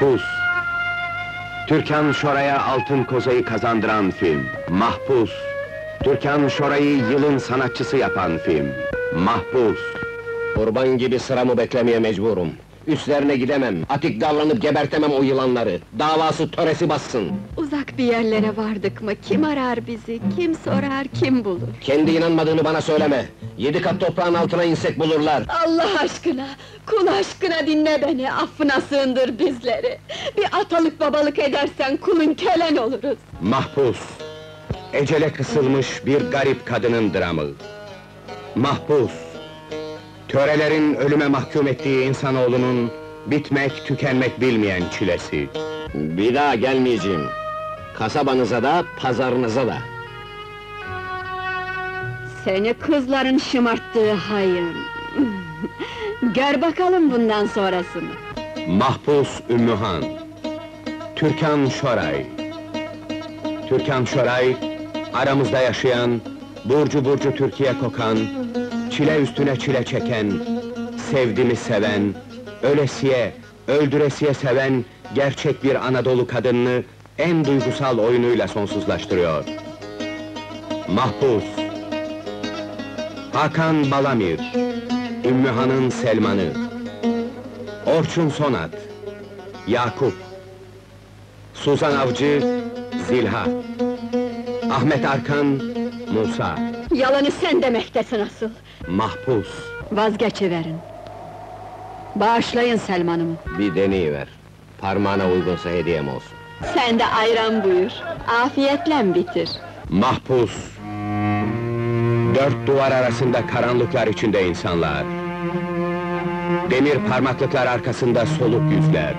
Mahpus. Türkan Şoray'a Altın Koza'yı kazandıran film, Mahpus. Türkan Şoray'ı yılın sanatçısı yapan film, Mahpus. Kurban gibi sıramı beklemeye mecburum. Üstlerine gidemem, atik davranıp gebertemem o yılanları. Davası töresi bassın. Uzak bir yerlere vardık mı? Kim arar bizi, kim sorar, kim bulur? Kendi inanmadığını bana söyleme. 7 kat toprağın altına insek bulurlar. Allah aşkına, kul aşkına dinle beni, affına sığındır bizleri. Bir atalık babalık edersen kulun kölen oluruz. Mahpus, ecele kısılmış bir garip kadının dramı. Mahpus, törelerin ölüme mahkum ettiği insanoğlunun bitmek, tükenmek bilmeyen çilesi. Bir daha gelmeyeceğim. Kasabanıza da, pazarınıza da. Seni kızların şımarttığı hayır. Gör bakalım bundan sonrasını. Mahpus Ümmühan. Türkan Şoray. Türkan Şoray, aramızda yaşayan, burcu burcu Türkiye kokan, çile üstüne çile çeken, sevdimi seven, ölesiye, öldüresiye seven gerçek bir Anadolu kadınını en duygusal oyunuyla sonsuzlaştırıyor. Mahpus. Hakan Balamir, Ümmühan'ın Selman'ı. Orçun Sonat, Yakup. Suzan Avcı, Zilha. Ahmet Arkan, Musa. Yalanı sen demektesin asıl! Mahpus! Vazgeçiverin! Bağışlayın Selman'ımı! Bir deneyiver! Parmağına uygunsa hediyem olsun! Sen de ayran buyur! Afiyetle bitir! Mahpus! 4 duvar arasında karanlıklar içinde insanlar! Demir parmaklıklar arkasında soluk yüzler!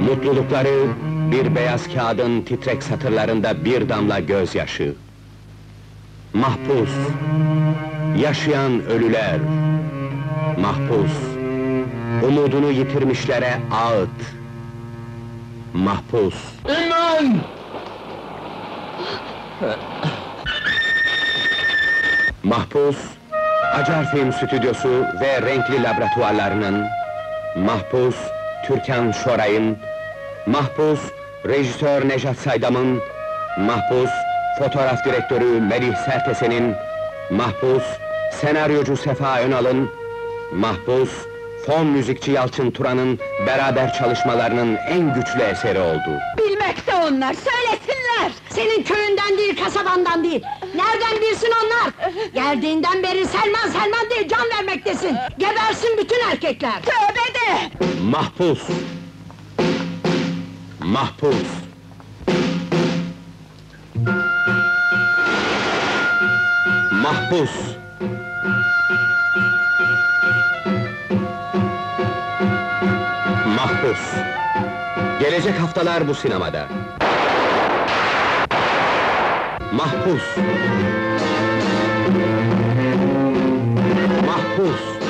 Mutlulukları, bir beyaz kağıdın titrek satırlarında bir damla gözyaşı! Mahpus, yaşayan ölüler. Mahpus, umudunu yitirmişlere ağıt. Mahpus. Ümmühan! Mahpus, Acar Film Stüdyosu ve Renkli Laboratuvarlarının, Mahpus, Türkan Şoray'ın, Mahpus, Rejisör Nejat Saydam'ın, Mahpus, fotoğraf direktörü Melih Sertesen'in, Mahpus, senaryocu Sefa Önal'ın, Mahpus, fon müzikçi Yalçın Turan'ın beraber çalışmalarının en güçlü eseri oldu. Bilmekte onlar, söylesinler! Senin köyünden değil, kasabandan değil! Nereden bilsin onlar? Geldiğinden beri Selman Selman diye can vermektesin! Gebersin bütün erkekler! Tövbe de! Mahpus! Mahpus! Mahpus! Mahpus! Gelecek haftalar bu sinemada! Mahpus! Mahpus!